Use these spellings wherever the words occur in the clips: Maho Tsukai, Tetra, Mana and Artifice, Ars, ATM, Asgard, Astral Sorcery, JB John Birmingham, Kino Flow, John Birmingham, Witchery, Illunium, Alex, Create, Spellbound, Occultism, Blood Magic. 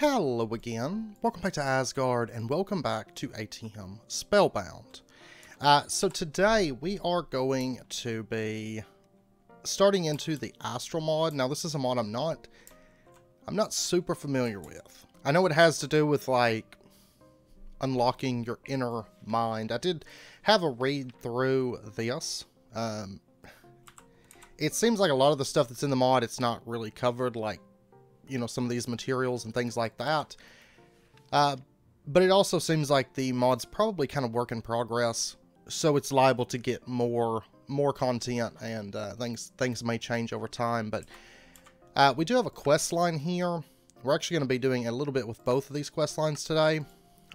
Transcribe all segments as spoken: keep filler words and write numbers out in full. Hello again, welcome back to Asgard and welcome back to A T M Spellbound. Uh, so today we are going to be starting into the Astral mod. Now this is a mod I'm not, I'm not super familiar with. I know it has to do with like unlocking your inner mind. I did have a read through this. Um, it seems like a lot of the stuff that's in the mod, it's not really covered, like you know, some of these materials and things like that. Uh, but it also seems like the mod's probably kind of work in progress, so it's liable to get more more content and uh, things things may change over time. But uh, we do have a quest line here. We're actually going to be doing a little bit with both of these quest lines today.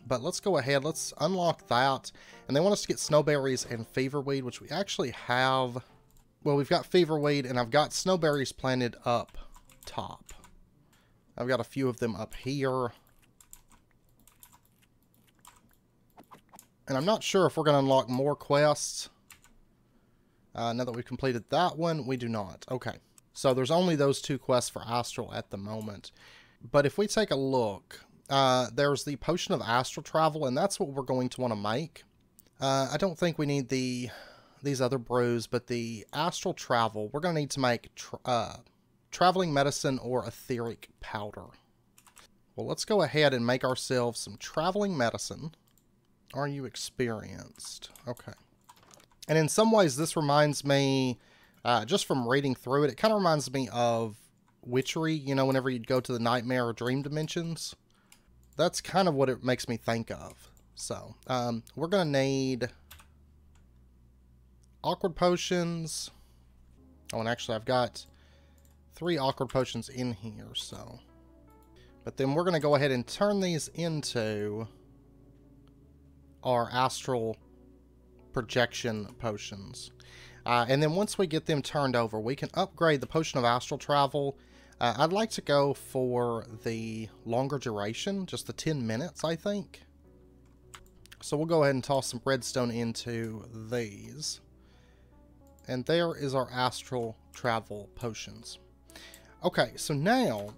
But let's go ahead, let's unlock that. And they want us to get snowberries and feverweed, which we actually have. Well, we've got feverweed and I've got snowberries planted up top. I've got a few of them up here. And I'm not sure if we're going to unlock more quests. Uh, now that we've completed that one, we do not. Okay. So there's only those two quests for Astral at the moment. But if we take a look, uh, there's the Potion of Astral Travel, and that's what we're going to want to make. Uh, I don't think we need the these other brews, but the Astral Travel, we're going to need to make... Tr uh, Traveling medicine or etheric powder. Well, let's go ahead and make ourselves some traveling medicine. Are you experienced? Okay. And in some ways, this reminds me, uh, just from reading through it, it kind of reminds me of Witchery, you know, whenever you'd go to the nightmare or dream dimensions. That's kind of what it makes me think of. So, um, we're going to need awkward potions. Oh, and actually, I've got three awkward potions in here, so. But then we're going to go ahead and turn these into our astral projection potions. Uh, and then once we get them turned over, we can upgrade the potion of astral travel. Uh, I'd like to go for the longer duration, just the ten minutes, I think. So we'll go ahead and toss some redstone into these. And there is our astral travel potions. Okay, so now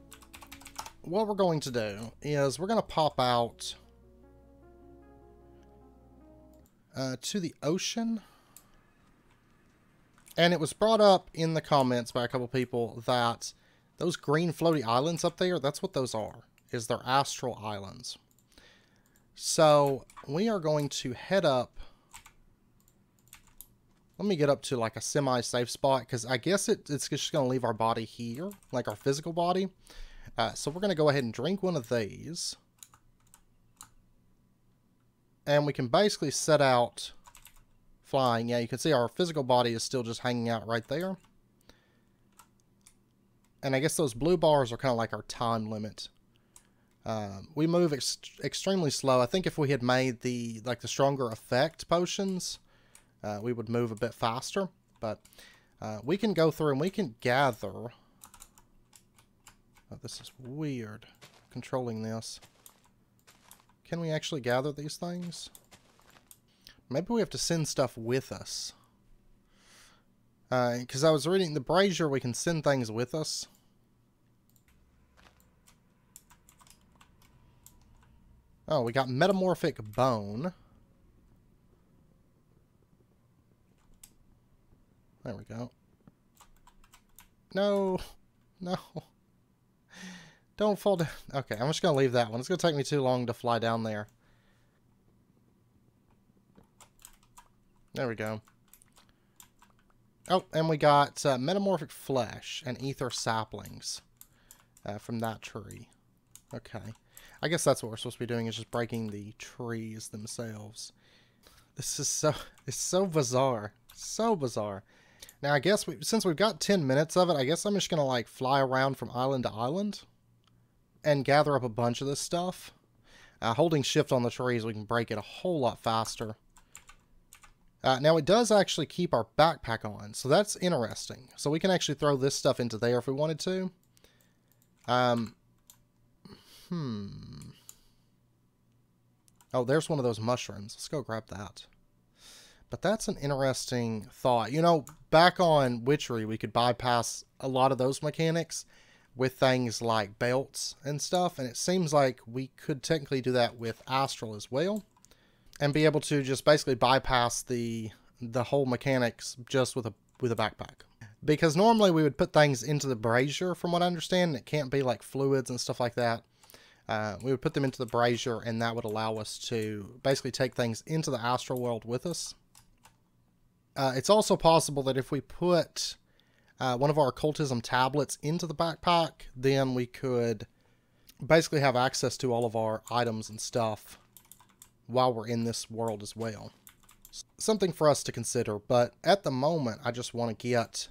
what we're going to do is we're going to pop out uh, to the ocean. And it was brought up in the comments by a couple people that those green floaty islands up there, that's what those are, is they're astral islands. So we are going to head up. Let me get up to like a semi-safe spot, because I guess it, it's just going to leave our body here, like our physical body. Uh, so we're going to go ahead and drink one of these. And we can basically set out flying. Yeah, you can see our physical body is still just hanging out right there. And I guess those blue bars are kind of like our time limit. Um, we move ex extremely slow. I think if we had made the like the stronger effect potions... Uh, we would move a bit faster, but uh, we can go through and we can gather. Oh, this is weird, controlling this. Can we actually gather these things? Maybe we have to send stuff with us. Because uh, I was reading the brazier, we can send things with us. Oh, we got metamorphic bone. There we go. No. No. Don't fall down. Okay, I'm just going to leave that one. It's going to take me too long to fly down there. There we go. Oh, and we got uh, metamorphic flesh and ether saplings uh, from that tree. Okay. I guess that's what we're supposed to be doing, is just breaking the trees themselves. This is so... It's so bizarre. So bizarre. Now, I guess we, since we've got ten minutes of it, I guess I'm just going to, like, fly around from island to island and gather up a bunch of this stuff. Uh, holding shift on the trees, we can break it a whole lot faster. Uh, now, it does actually keep our backpack on, so that's interesting. So we can actually throw this stuff into there if we wanted to. Um, hmm. Oh, there's one of those mushrooms. Let's go grab that. But that's an interesting thought. You know, back on Witchery, we could bypass a lot of those mechanics with things like belts and stuff, and it seems like we could technically do that with Astral as well, and be able to just basically bypass the the whole mechanics just with a with a backpack. Because normally we would put things into the brazier, from what I understand, and it can't be like fluids and stuff like that. Uh, we would put them into the brazier, and that would allow us to basically take things into the astral world with us. Uh, it's also possible that if we put uh, one of our occultism tablets into the backpack, then we could basically have access to all of our items and stuff while we're in this world as well. Something for us to consider, but at the moment I just want to get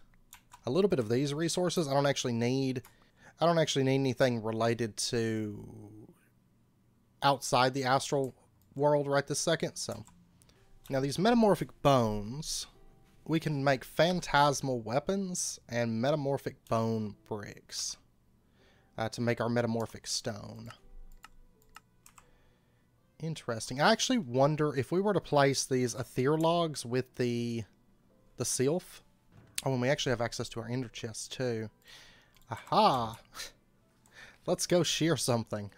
a little bit of these resources. I don't actually need I don't actually need anything related to outside the astral world right this second. So now these metamorphic bones, we can make phantasmal weapons and metamorphic bone bricks uh, to make our metamorphic stone. Interesting. I actually wonder if we were to place these Aether logs with the the Sylph. Oh, and we actually have access to our Ender chests too. Aha! Let's go shear something.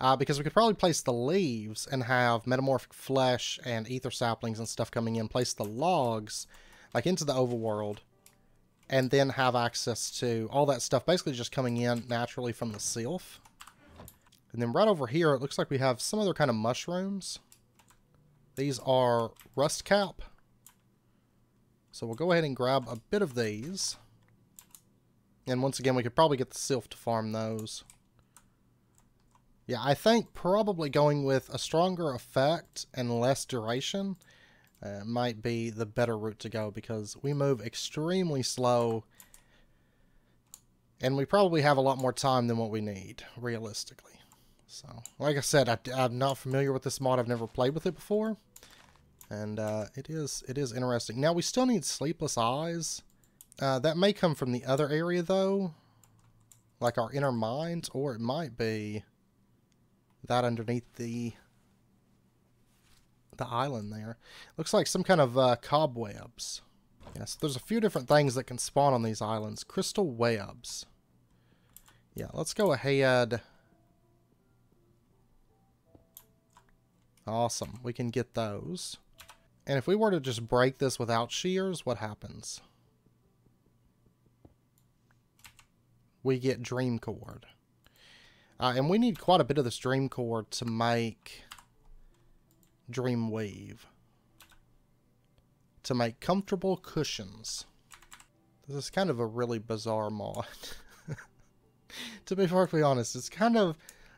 Uh, because we could probably place the leaves and have metamorphic flesh and ether saplings and stuff coming in. Place the logs like into the overworld, and then have access to all that stuff basically just coming in naturally from the Sylph. And then right over here, it looks like we have some other kind of mushrooms. These are rust cap. So we'll go ahead and grab a bit of these. And once again, we could probably get the Sylph to farm those. Yeah, I think probably going with a stronger effect and less duration uh, might be the better route to go, because we move extremely slow and we probably have a lot more time than what we need, realistically. So, like I said, I, I'm not familiar with this mod. I've never played with it before, and uh, it is it is interesting. Now, we still need Sleepless Eyes. Uh, that may come from the other area, though, like our inner mind, or it might be that underneath the the island there. Looks like some kind of uh, cobwebs. Yeah, so there's a few different things that can spawn on these islands. Crystal webs. Yeah, let's go ahead. Awesome. We can get those. And if we were to just break this without shears, what happens? We get dream cord. Uh, and we need quite a bit of this dream cord to make dream weave. To make comfortable cushions. This is kind of a really bizarre mod. To be perfectly honest, it's kind of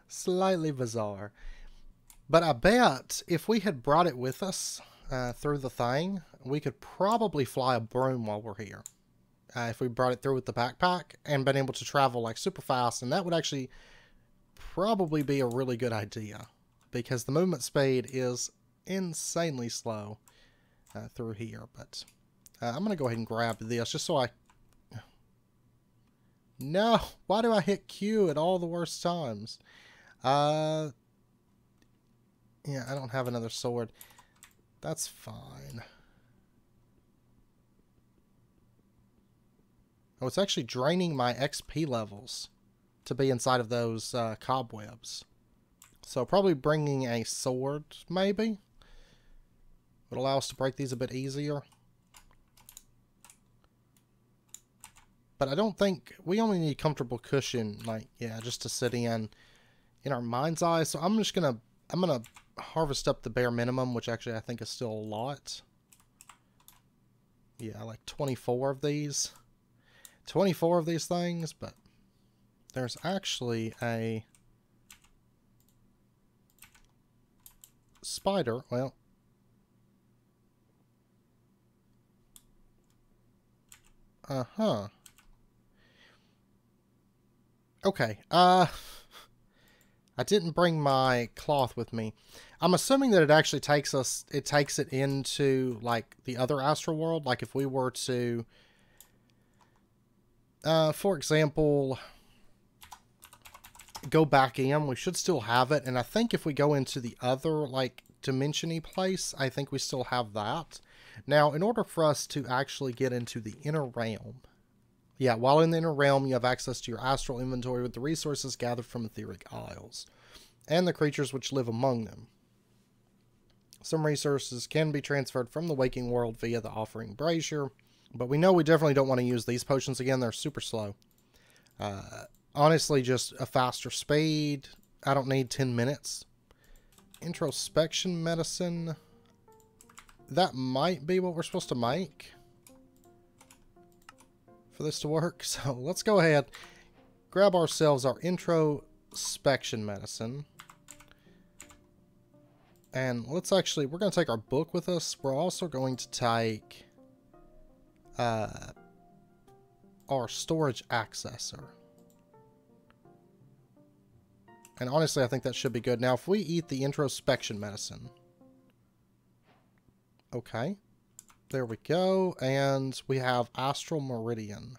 slightly bizarre. But I bet if we had brought it with us uh, through the thing, we could probably fly a broom while we're here. Uh, if we brought it through with the backpack and been able to travel like super fast, and that would actually probably be a really good idea, because the movement speed is insanely slow uh, through here. But uh, I'm going to go ahead and grab this just so I... No! Why do I hit Q at all the worst times? Uh... Yeah, I don't have another sword. That's fine. Oh, it's actually draining my X P levels to be inside of those uh, cobwebs. So probably bringing a sword, maybe, would allow us to break these a bit easier. But I don't think... We only need comfortable cushion, like, yeah, just to sit in in our mind's eye. So I'm just going to... I'm going to... harvest up the bare minimum, which actually I think is still a lot. Yeah, like twenty-four of these. twenty-four of these things, but there's actually a spider. Well, uh-huh. Okay, uh... I didn't bring my cloth with me. I'm assuming that it actually takes us, it takes it into like the other astral world. Like if we were to, uh, for example, go back in, we should still have it. And I think if we go into the other like dimension-y place, I think we still have that. Now, in order for us to actually get into the inner realm, Yeah, while in the Inner Realm, you have access to your astral inventory with the resources gathered from etheric isles, and the creatures which live among them. Some resources can be transferred from the waking world via the offering brazier, but we know we definitely don't want to use these potions again. They're super slow. Uh, honestly, just a faster speed. I don't need ten minutes. Introspection medicine. That might be what we're supposed to make for this to work. So let's go ahead, grab ourselves our introspection medicine. And let's actually, we're going to take our book with us. We're also going to take uh, our storage accessor. And honestly, I think that should be good. Now, if we eat the introspection medicine. Okay. There we go. And we have Astral Meridian.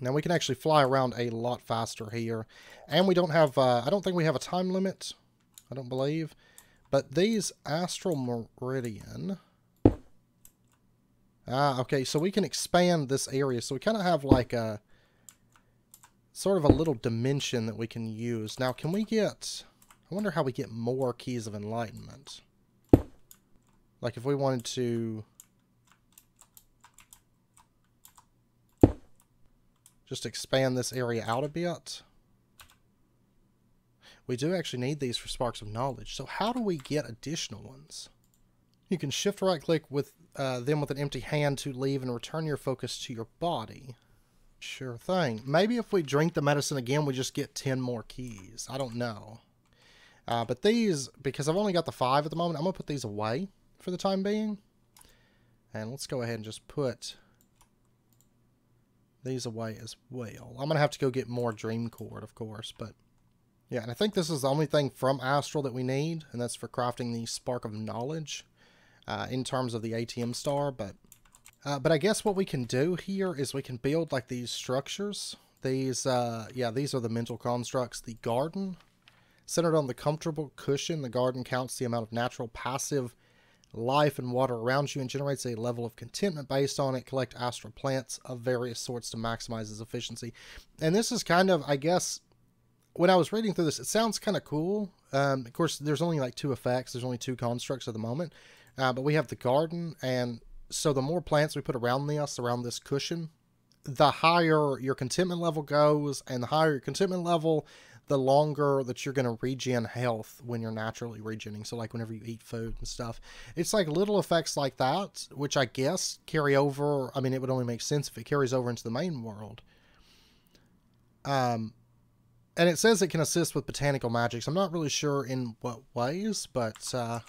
Now, we can actually fly around a lot faster here. And we don't have, uh, I don't think we have a time limit. I don't believe. But these Astral Meridian. Ah, okay. So we can expand this area. So we kind of have like a sort of a little dimension that we can use. Now, can we get... I wonder how we get more Keys of Enlightenment. Like, if we wanted to... just expand this area out a bit. We do actually need these for Sparks of Knowledge. So how do we get additional ones? You can shift right click with uh, them with an empty hand to leave and return your focus to your body. Sure thing. Maybe if we drink the medicine again, we just get ten more keys. I don't know. Uh, but these, because I've only got the five at the moment, I'm going to put these away for the time being. And let's go ahead and just put these away as well. I'm going to have to go get more Dream Cord, of course. But yeah, and I think this is the only thing from Astral that we need. And that's for crafting the Spark of Knowledge uh, in terms of the A T M star. But... Uh, but I guess what we can do here is we can build like these structures. These, uh, yeah, these are the mental constructs. The garden, centered on the comfortable cushion, the garden counts the amount of natural passive life and water around you and generates a level of contentment based on it. Collect astral plants of various sorts to maximize its efficiency. And this is kind of, I guess, when I was reading through this, it sounds kind of cool. Um, of course, there's only like two effects. There's only two constructs at the moment. Uh, but we have the garden, and so the more plants we put around this, around this cushion, the higher your contentment level goes, and the higher your contentment level, the longer that you're going to regen health when you're naturally regening. So like whenever you eat food and stuff, it's like little effects like that, which I guess carry over. I mean, it would only make sense if it carries over into the main world. Um, and it says it can assist with botanical magics. I'm not really sure in what ways, but, uh,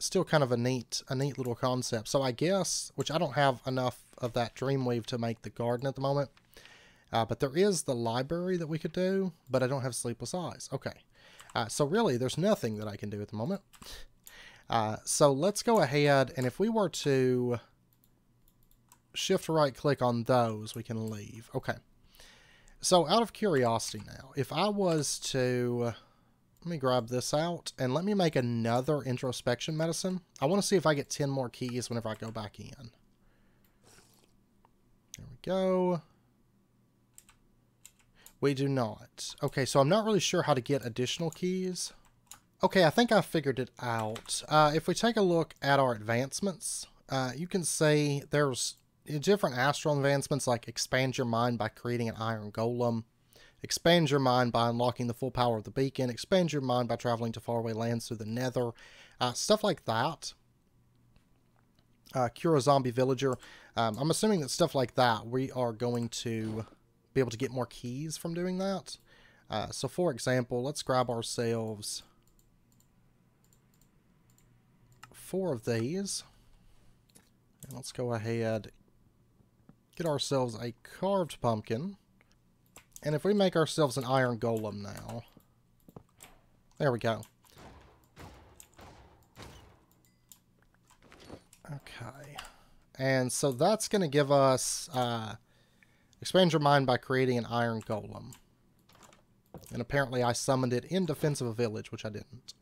still kind of a neat a neat little concept. So I guess, which I don't have enough of that Dreamweave to make the garden at the moment, uh, but there is the library that we could do, but I don't have Sleepless Eyes. Okay, uh, so really there's nothing that I can do at the moment. Uh, so let's go ahead, and if we were to shift right click on those, we can leave. Okay, so out of curiosity now, if I was to... let me grab this out and let me make another introspection medicine. I want to see if I get ten more keys whenever I go back in. There we go. We do not. Okay, so I'm not really sure how to get additional keys. Okay, I think I figured it out. Uh, if we take a look at our advancements, uh, you can see there's different astral advancements, like expand your mind by creating an iron golem. Expand your mind by unlocking the full power of the beacon. Expand your mind by traveling to faraway lands through the nether. Uh, stuff like that. Uh, cure a zombie villager. Um, I'm assuming that stuff like that, we are going to be able to get more keys from doing that. Uh, so, for example, let's grab ourselves four of these. And let's go ahead, get ourselves a carved pumpkin. And if we make ourselves an iron golem now. There we go. Okay. And so that's going to give us... Uh, expand your mind by creating an iron golem. And apparently I summoned it in defense of a village, which I didn't.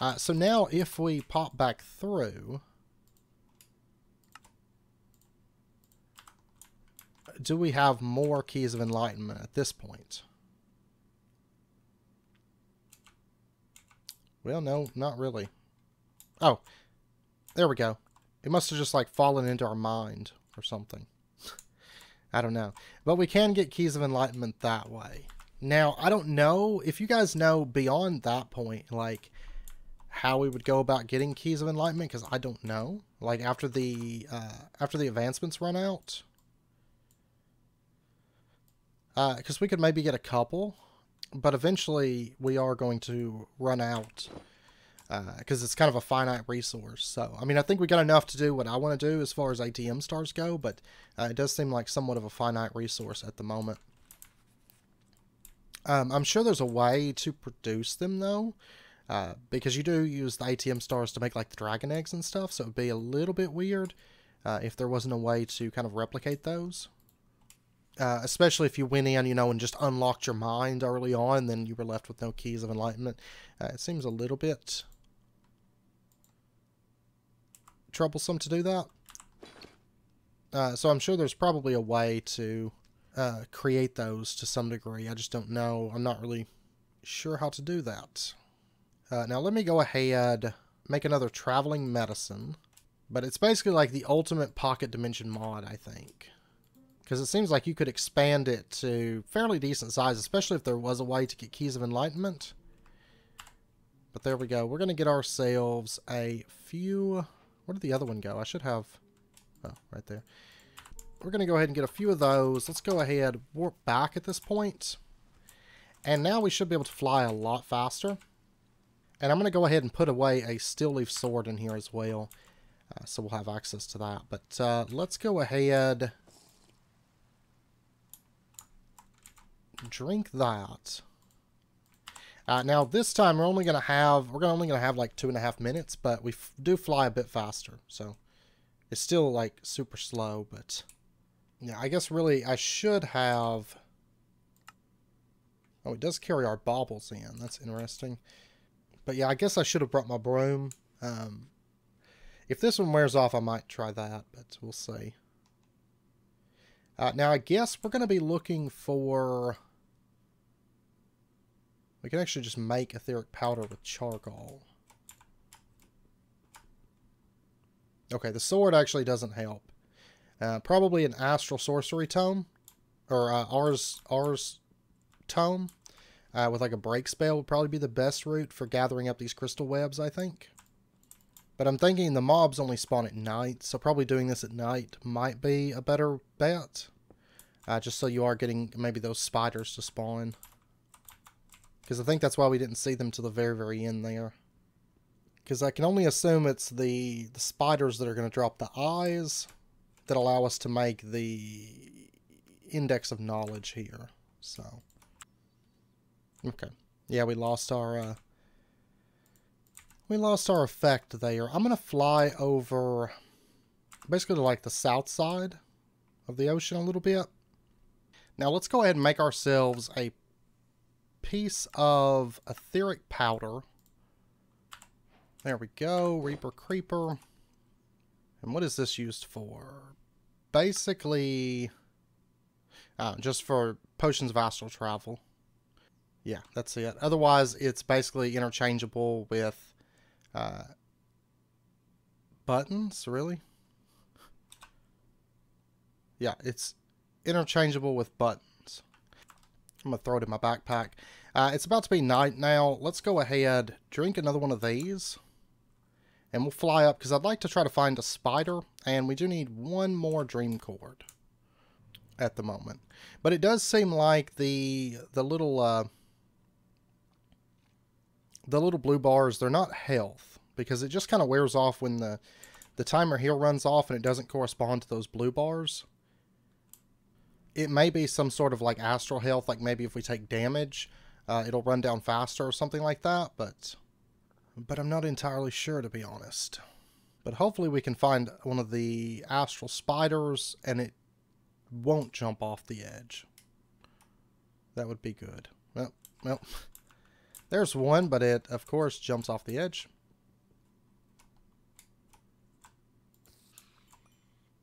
Uh, so now if we pop back through... do we have more Keys of Enlightenment at this point? Well, no, not really. Oh, there we go. It must have just like fallen into our mind or something. I don't know. But we can get Keys of Enlightenment that way. Now, I don't know if you guys know beyond that point, like how we would go about getting Keys of Enlightenment, because I don't know. Like after the uh, after the advancements run out, because uh, we could maybe get a couple. But eventually, we are going to run out because uh, it's kind of a finite resource. So, I mean, I think we got enough to do what I want to do as far as A T M stars go, but uh, it does seem like somewhat of a finite resource at the moment. Um, I'm sure there's a way to produce them, though, uh, because you do use the A T M stars to make, like, the dragon eggs and stuff, so it would be a little bit weird uh, if there wasn't a way to kind of replicate those. Uh, especially if you went in, you know, and just unlocked your mind early on, then you were left with no Keys of Enlightenment. Uh, it seems a little bit troublesome to do that. Uh, so I'm sure there's probably a way to uh, create those to some degree. I just don't know. I'm not really sure how to do that. Uh, now let me go ahead, make another Traveling Medicine. But it's basically like the ultimate pocket dimension mod, I think. Because it seems like you could expand it to fairly decent size, especially if there was a way to get Keys of Enlightenment. But there we go. We're going to get ourselves a few... Where did the other one go? I should have... Oh, right there. We're going to go ahead and get a few of those. Let's go ahead, warp back at this point. And now we should be able to fly a lot faster. And I'm going to go ahead and put away a Steel Leaf Sword in here as well. Uh, so we'll have access to that. But uh, let's go ahead... drink that. Uh, now this time we're only gonna have we're only gonna have like two and a half minutes, but we f do fly a bit faster, so it's still like super slow. But yeah, I guess really I should have. Oh, it does carry our baubles in. That's interesting. But yeah, I guess I should have brought my broom. Um, if this one wears off, I might try that, but we'll see. Uh, now I guess we're gonna be looking for. We can actually just make etheric powder with charcoal. Okay, the sword actually doesn't help. Uh, probably an Astral Sorcery tome. Or uh, Ars, Ars tome. Uh, with like a break spell would probably be the best route for gathering up these crystal webs, I think. But I'm thinking the mobs only spawn at night. So probably doing this at night might be a better bet. Uh, just so you are getting maybe those spiders to spawn. Because I think that's why we didn't see them to the very, very end there. Because I can only assume it's the, the spiders that are going to drop the eyes that allow us to make the index of knowledge here. So, okay. Yeah, we lost our, uh, we lost our effect there. I'm going to fly over basically to like the south side of the ocean a little bit. Now let's go ahead and make ourselves a piece of etheric powder. There we go. Reaper Creeper. And what is this used for? Basically, uh, just for potions of astral travel. Yeah, that's it. Otherwise, it's basically interchangeable with uh, buttons, really? Yeah, it's interchangeable with buttons. I'm going to throw it in my backpack. Uh, it's about to be night now. Let's go ahead, drink another one of these. And we'll fly up, because I'd like to try to find a spider. And we do need one more dream cord at the moment. But it does seem like the the little, uh, the little blue bars, they're not health. Because it just kind of wears off when the, the timer here runs off and it doesn't correspond to those blue bars. It may be some sort of like astral health, like maybe if we take damage, uh, it'll run down faster or something like that, but but I'm not entirely sure, to be honest. But hopefully we can find one of the astral spiders and it won't jump off the edge. That would be good. Well, well, there's one, but it, of course, jumps off the edge.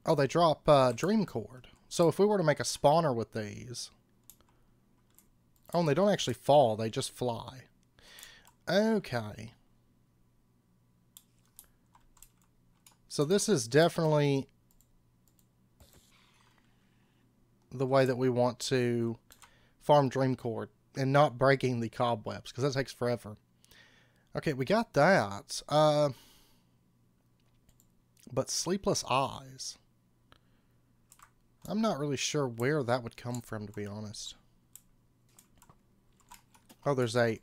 Oh, they drop uh, Dream Cord. So if we were to make a spawner with these... Oh, and they don't actually fall. They just fly. Okay. So this is definitely the way that we want to farm Dreamcore and not breaking the cobwebs, because that takes forever. Okay, we got that. Uh, but Sleepless Eyes. I'm not really sure where that would come from, to be honest. Oh, there's a...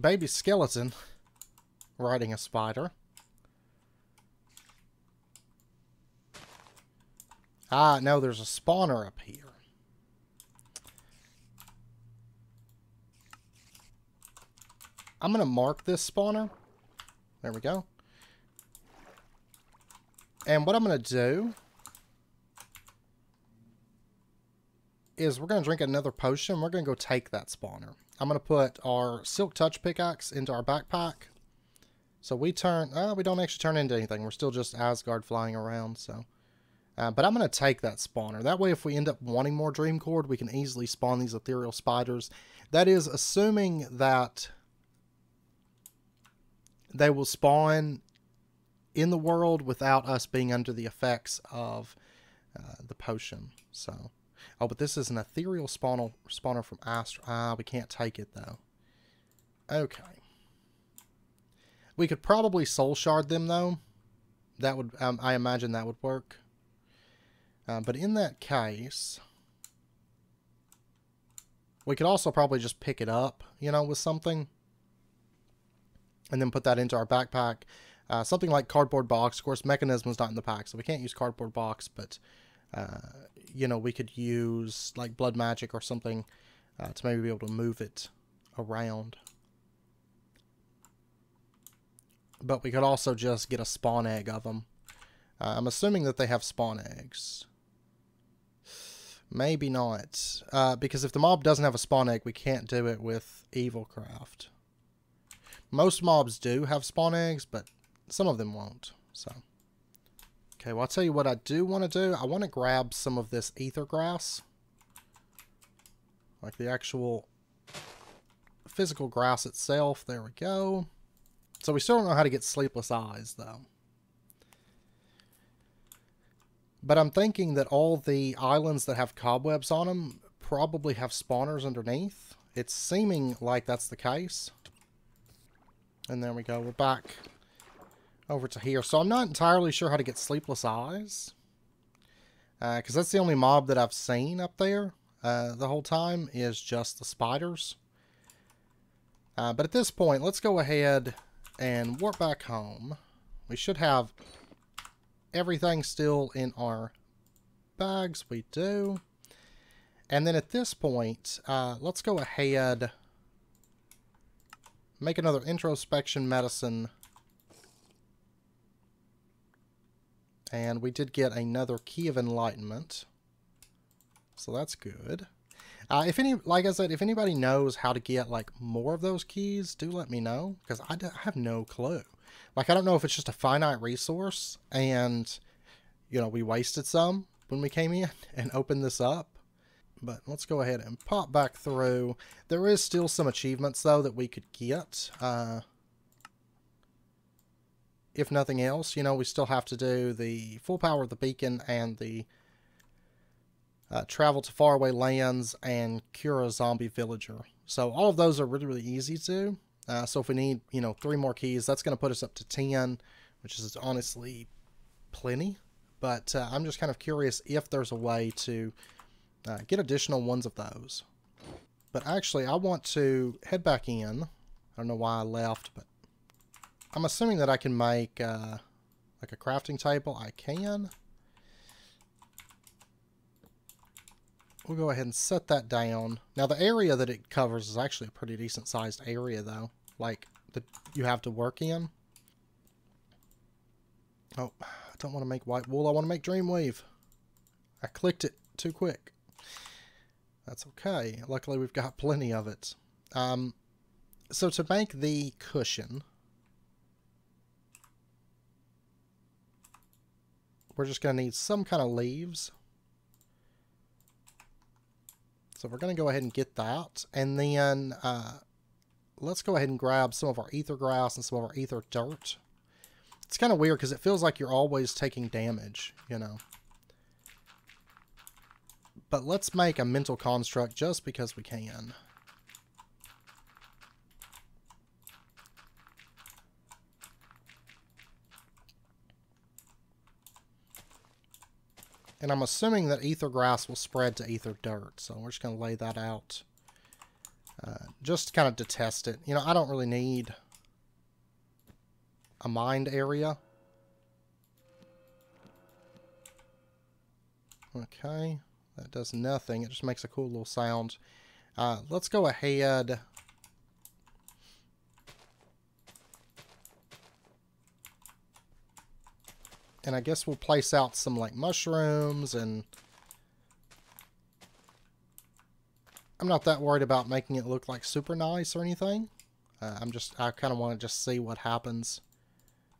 baby skeleton riding a spider. Ah, no, there's a spawner up here. I'm going to mark this spawner. There we go. And what I'm going to do is we're going to drink another potion. We're going to go take that spawner. I'm going to put our Silk Touch pickaxe into our backpack. So we turn... Uh, we don't actually turn into anything. We're still just Asgard flying around, so... Uh, but I'm going to take that spawner. That way, if we end up wanting more Dreamcord, we can easily spawn these ethereal spiders. That is assuming that they will spawn in the world without us being under the effects of uh, the potion. So, oh, but this is an ethereal spawner, spawner from Astral. Ah, we can't take it, though. Okay. We could probably soul shard them, though. That would, um, I imagine that would work. Uh, but in that case, we could also probably just pick it up, you know, with something. And then put that into our backpack. Uh, something like cardboard box. Of course, mechanism is not in the pack, so we can't use cardboard box. But, uh, you know, we could use like Blood Magic or something uh, to maybe be able to move it around. But we could also just get a spawn egg of them. Uh, I'm assuming that they have spawn eggs. Maybe not. Uh, because if the mob doesn't have a spawn egg, we can't do it with Evil Craft. Most mobs do have spawn eggs, but some of them won't. So, okay, well, I'll tell you what I do want to do. I want to grab some of this ether grass. Like the actual physical grass itself. There we go. So we still don't know how to get Sleepless Eyes, though. But I'm thinking that all the islands that have cobwebs on them probably have spawners underneath. It's seeming like that's the case. And there we go. We're back over to here. So I'm not entirely sure how to get Sleepless Eyes. Because uh, that's the only mob that I've seen up there uh, the whole time is just the spiders. Uh, but at this point, let's go ahead and warp back home. We should have... everything still in our bags. We do. And then at this point, uh, let's go ahead, make another introspection medicine. And we did get another key of enlightenment. So that's good. Uh, if any, like I said, if anybody knows how to get like more of those keys, do let me know, because I, I have no clue. Like, I don't know if it's just a finite resource and, you know, we wasted some when we came in and opened this up. But let's go ahead and pop back through. There is still some achievements, though, that we could get. Uh, if nothing else, you know, we still have to do the full power of the beacon and the uh, travel to faraway lands and cure a zombie villager. So all of those are really, really easy to do. Uh, so if we need, you know, three more keys, that's going to put us up to ten, which is honestly plenty. But uh, I'm just kind of curious if there's a way to uh, get additional ones of those. But actually, I want to head back in. I don't know why I left, but I'm assuming that I can make uh, like a crafting table. I can. We'll go ahead and set that down. Now, the area that it covers is actually a pretty decent-sized area, though. Like, that you have to work in. Oh, I don't want to make white wool. I want to make Dreamweave. I clicked it too quick. That's okay. Luckily, we've got plenty of it. Um, so, to make the cushion... We're just going to need some kind of leaves. So we're going to go ahead and get that. And then uh, let's go ahead and grab some of our ether grass and some of our ether dirt. It's kind of weird because it feels like you're always taking damage, you know. But let's make a mental construct just because we can. And I'm assuming that ether grass will spread to ether dirt. So we're just going to lay that out. Uh, just kind of detest it. You know, I don't really need a mind area. Okay. That does nothing. It just makes a cool little sound. Uh, let's go ahead. And I guess we'll place out some, like, mushrooms, and I'm not that worried about making it look, like, super nice or anything. Uh, I'm just, I kind of want to just see what happens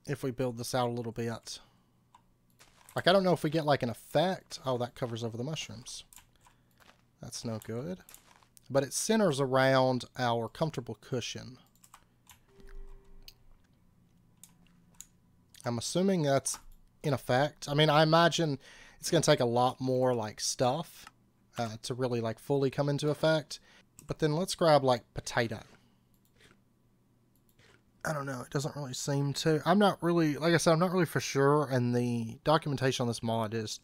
if we build this out a little bit. Like, I don't know if we get, like, an effect. Oh, that covers over the mushrooms. That's no good. But it centers around our comfortable cushion. I'm assuming that's in effect. I mean, I imagine it's going to take a lot more, like, stuff uh, to really, like, fully come into effect. But then let's grab, like, potato. I don't know. It doesn't really seem to. I'm not really, like I said, I'm not really for sure. And the documentation on this mod is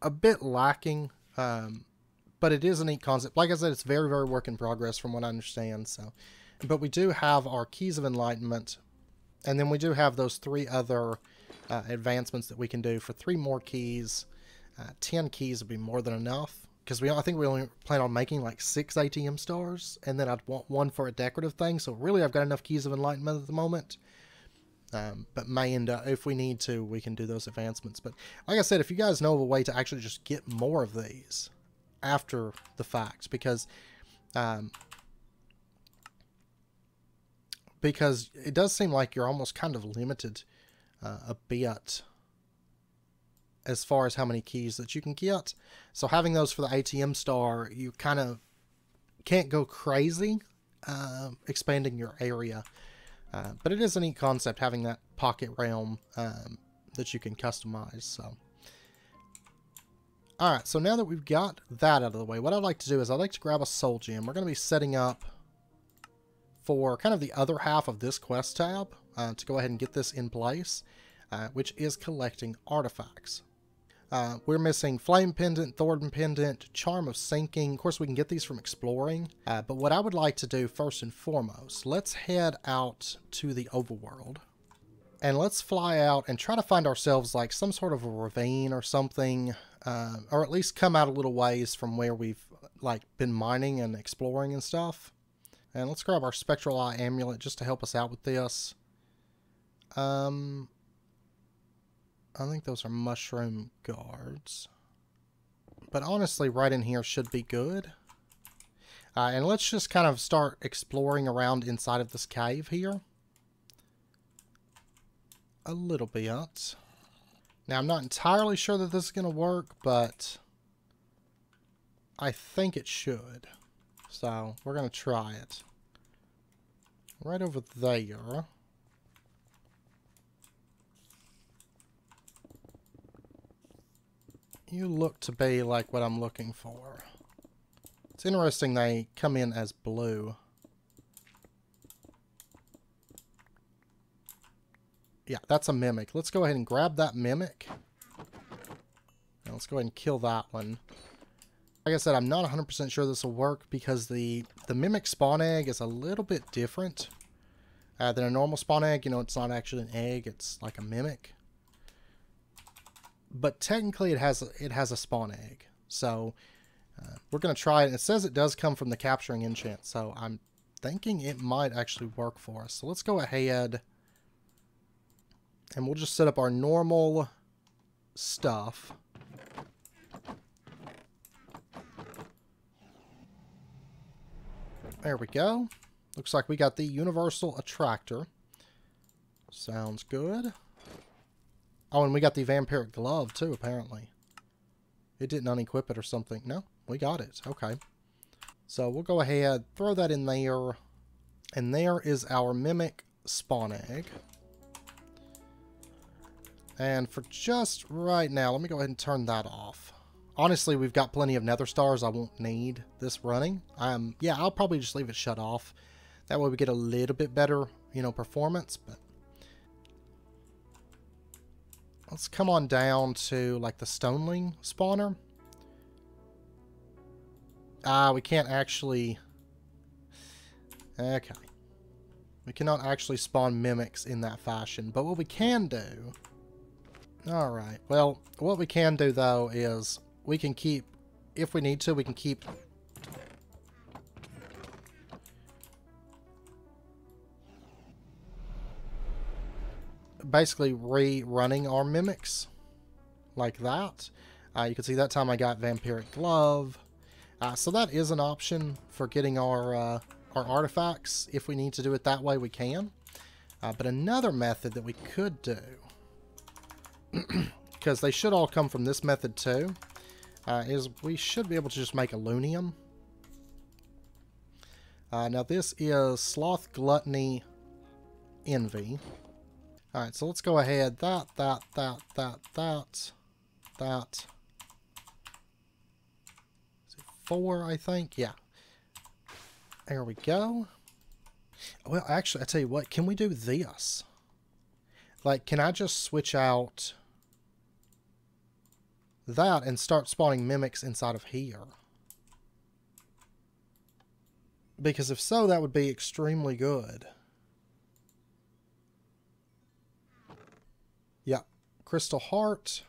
a bit lacking. Um, but it is a neat concept. Like I said, it's very, very work in progress from what I understand. So, but we do have our Keys of Enlightenment. And then we do have those three other Uh, advancements that we can do for three more keys. Uh, ten keys would be more than enough because we I think we only plan on making like six A T M stars, and then I'd want one for a decorative thing. So really, I've got enough Keys of Enlightenment at the moment. Um, but may end up, if we need to, we can do those advancements. But like I said, if you guys know of a way to actually just get more of these after the fact, because um, because it does seem like you're almost kind of limited Uh, a bit as far as how many keys that you can get. So having those for the A T M star, you kind of can't go crazy uh, expanding your area. Uh, but it is a neat concept having that pocket realm um, that you can customize. So, alright, so now that we've got that out of the way, what I'd like to do is I'd like to grab a soul gem. We're going to be setting up for kind of the other half of this quest tab uh, to go ahead and get this in place, uh, which is collecting artifacts. Uh, we're missing Flame Pendant, Thorn Pendant, Charm of Sinking. Of course, we can get these from exploring, uh, but what I would like to do first and foremost, let's head out to the overworld, and let's fly out and try to find ourselves like some sort of a ravine or something, uh, or at least come out a little ways from where we've like been mining and exploring and stuff. And let's grab our Spectral Eye Amulet just to help us out with this. Um, I think those are Mushroom Guards. But honestly, right in here should be good. Uh, and let's just kind of start exploring around inside of this cave here. A little bit. Now, I'm not entirely sure that this is going to work, but I think it should. So, we're going to try it. Right over there. You look to be like what I'm looking for. It's interesting they come in as blue. Yeah, that's a mimic. Let's go ahead and grab that mimic. Now let's go ahead and kill that one. Like I said, I'm not one hundred percent sure this will work because the, the mimic spawn egg is a little bit different uh, than a normal spawn egg. You know, it's not actually an egg. It's like a mimic. But technically it has a, it has a spawn egg. So uh, we're going to try it. It says it does come from the capturing enchant. So I'm thinking it might actually work for us. So let's go ahead and we'll just set up our normal stuff. There we go. Looks like we got the Universal Attractor. Sounds good. Oh, and we got the vampiric glove too, apparently. It didn't unequip it or something. No, we got it. Okay. So we'll go ahead, throw that in there. And there is our mimic spawn egg. And for just right now, let me go ahead and turn that off. Honestly, we've got plenty of nether stars I won't need this running. Um, yeah, I'll probably just leave it shut off. That way we get a little bit better, you know, performance. But let's come on down to like the stoneling spawner. Ah, uh, we can't actually... Okay. We cannot actually spawn mimics in that fashion. But what we can do... Alright, well, what we can do though is we can keep... If we need to, we can keep... Basically rerunning our mimics. Like that. Uh, you can see that time I got Vampiric Glove. Uh, so that is an option for getting our... Uh, our artifacts. If we need to do it that way, we can. Uh, but another method that we could do, because they should all come from this method too, uh, is we should be able to just make Illunium. Uh, now this is Sloth, Gluttony, Envy. Alright, so let's go ahead. That, that, that, that, that, that. Is it four, I think? Yeah. There we go. Well, actually, I tell you what, can we do this? Like, can I just switch out that and start spawning mimics inside of here? Because if so, that would be extremely good. Yeah, Crystal Heart.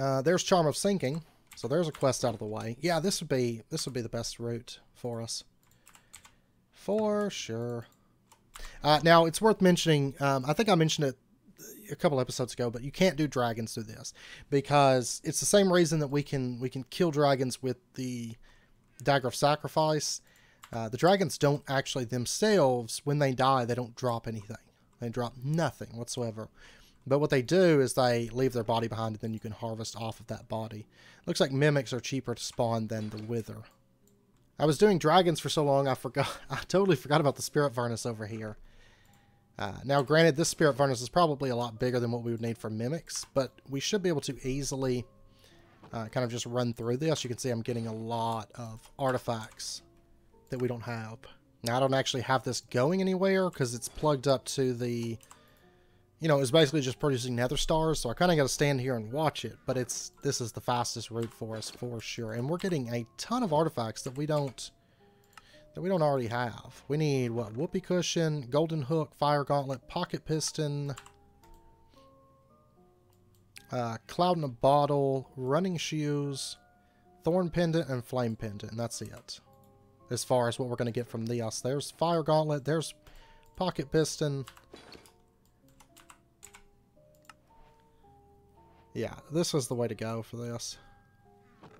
Uh, there's Charm of Sinking. So there's a quest out of the way. Yeah, this would be this would be the best route for us. For sure. Uh, now, it's worth mentioning, um, I think I mentioned it a couple episodes ago, but you can't do dragons through this, because it's the same reason that we can we can kill dragons with the Dagger of Sacrifice. Uh, the dragons don't actually themselves, when they die, they don't drop anything. They drop nothing whatsoever. But what they do is they leave their body behind, and then you can harvest off of that body. Looks like mimics are cheaper to spawn than the Wither. I was doing dragons for so long, I forgot. I totally forgot about the Spirit Furnace over here. Uh, now, granted, this Spirit Furnace is probably a lot bigger than what we would need for mimics, but we should be able to easily uh, kind of just run through this. You can see I'm getting a lot of artifacts that we don't have. Now, I don't actually have this going anywhere because it's plugged up to the... You know, it's basically just producing nether stars, so I kind of got to stand here and watch it. But it's this is the fastest route for us, for sure. And we're getting a ton of artifacts that we don't that we don't already have. We need, what, Whoopee Cushion, Golden Hook, Fire Gauntlet, Pocket Piston, uh, Cloud in a Bottle, Running Shoes, Thorn Pendant, and Flame Pendant. And that's it, as far as what we're going to get from these. There's Fire Gauntlet, there's Pocket Piston... Yeah, this is the way to go for this.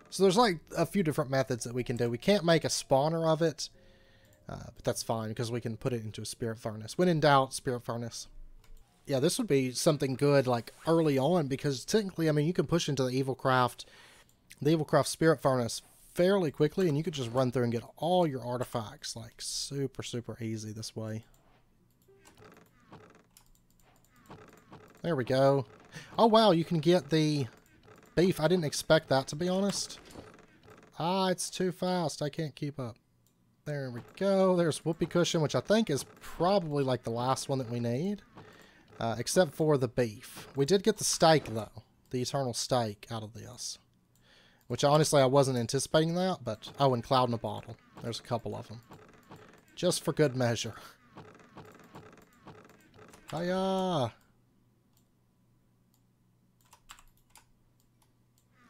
So there's like a few different methods that we can do. We can't make a spawner of it, uh, but that's fine because we can put it into a Spirit Furnace. When in doubt, Spirit Furnace. Yeah, this would be something good like early on, because technically, I mean, you can push into the Evil Craft, the Evil Craft Spirit Furnace fairly quickly, and you could just run through and get all your artifacts like super, super easy this way. There we go. Oh, wow, you can get the beef. I didn't expect that, to be honest. Ah, it's too fast. I can't keep up. There we go. There's Whoopee Cushion, which I think is probably like the last one that we need. Uh, except for the beef. We did get the steak, though. The Eternal Steak out of this. Which, honestly, I wasn't anticipating that, but... Oh, and Cloud in a Bottle. There's a couple of them. Just for good measure. Hiya!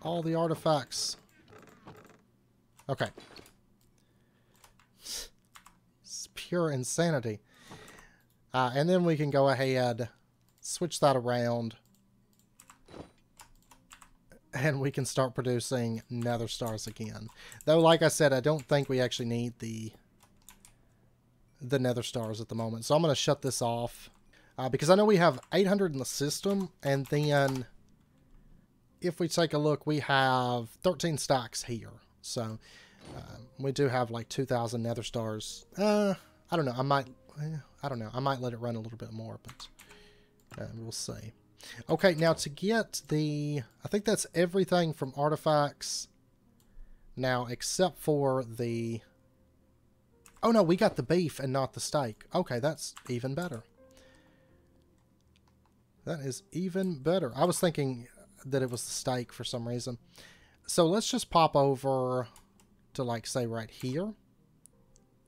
All the artifacts. Okay. It's pure insanity. Uh, and then we can go ahead, switch that around, and we can start producing nether stars again. Though, like I said, I don't think we actually need the, the nether stars at the moment. So I'm going to shut this off. Uh, because I know we have eight hundred in the system, and then if we take a look, we have thirteen stacks here. So uh, we do have like two thousand nether stars. Uh, I don't know. I might, I don't know. I might let it run a little bit more, but uh, we'll see. Okay, now to get the, I think that's everything from artifacts now except for the, oh no, we got the beef and not the steak. Okay, that's even better. That is even better. I was thinking that it was the steak for some reason. So let's just pop over to, like, say right here.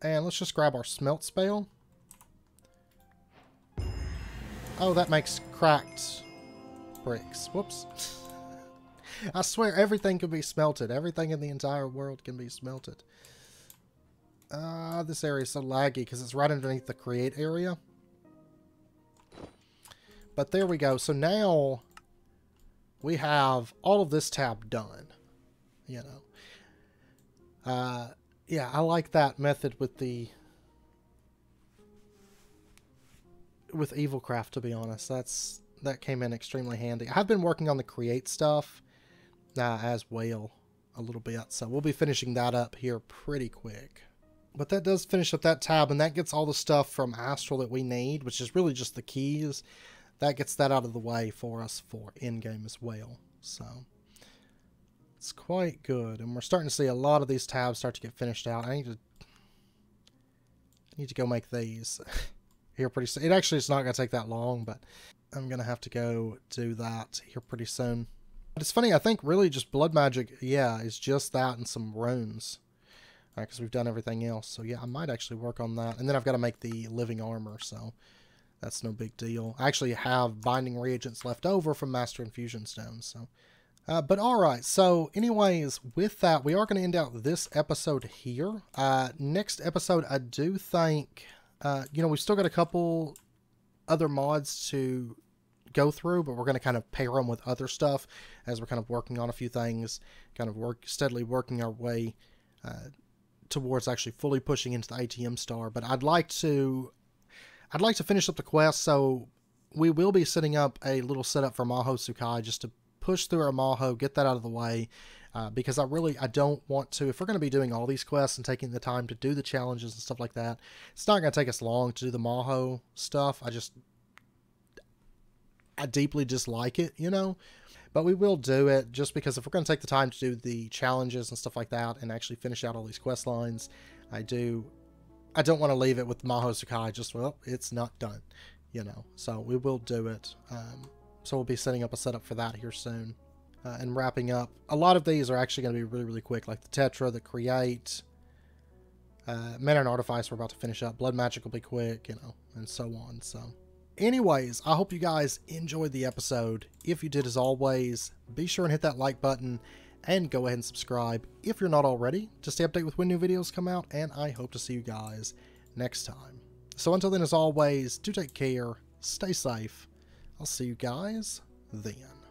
And let's just grab our smelt spell. Oh, that makes cracked bricks. Whoops. I swear everything can be smelted. Everything in the entire world can be smelted. Ah, uh, this area is so laggy because it's right underneath the create area. But there we go. So now we have all of this tab done, you know. Uh, yeah, I like that method with the with Evil Craft, to be honest. That's that came in extremely handy. I've been working on the create stuff uh, as well a little bit, so we'll be finishing that up here pretty quick. But that does finish up that tab, and that gets all the stuff from Astral that we need, which is really just the keys. That gets that out of the way for us for in-game as well. So, it's quite good. And we're starting to see a lot of these tabs start to get finished out. I need to, I need to go make these here pretty soon. It actually is not going to take that long, but I'm going to have to go do that here pretty soon. But it's funny, I think really just Blood Magic, yeah, is just that and some runes. Because we've done everything else. So yeah, I might actually work on that. And then I've got to make the living armor, so that's no big deal. I actually have binding reagents left over from Master Infusion Stones. So. Uh, but alright, so anyways, with that, we are going to end out this episode here. Uh, next episode, I do think, uh, you know, we've still got a couple other mods to go through, but we're going to kind of pair them with other stuff as we're kind of working on a few things, kind of work steadily working our way uh towards actually fully pushing into the A T M star. But I'd like to I'd like to finish up the quest, so we will be setting up a little setup for Maho Tsukai just to push through our Maho, get that out of the way, uh, because I really I don't want to, if we're going to be doing all these quests and taking the time to do the challenges and stuff like that, it's not going to take us long to do the Maho stuff. I just I deeply dislike it, you know. But we will do it just because if we're going to take the time to do the challenges and stuff like that and actually finish out all these quest lines, I do, I don't want to leave it with Maho Tsukai just, well, it's not done, you know. So we will do it. Um, so we'll be setting up a setup for that here soon uh, and wrapping up. A lot of these are actually going to be really, really quick, like the Tetra, the Create, uh, Mana and Artifice we're about to finish up, Blood Magic will be quick, you know, and so on, so. Anyways, I hope you guys enjoyed the episode. If you did, as always, be sure and hit that like button and go ahead and subscribe if you're not already to stay updated with when new videos come out, and I hope to see you guys next time. So until then, as always, do take care, stay safe. I'll see you guys then.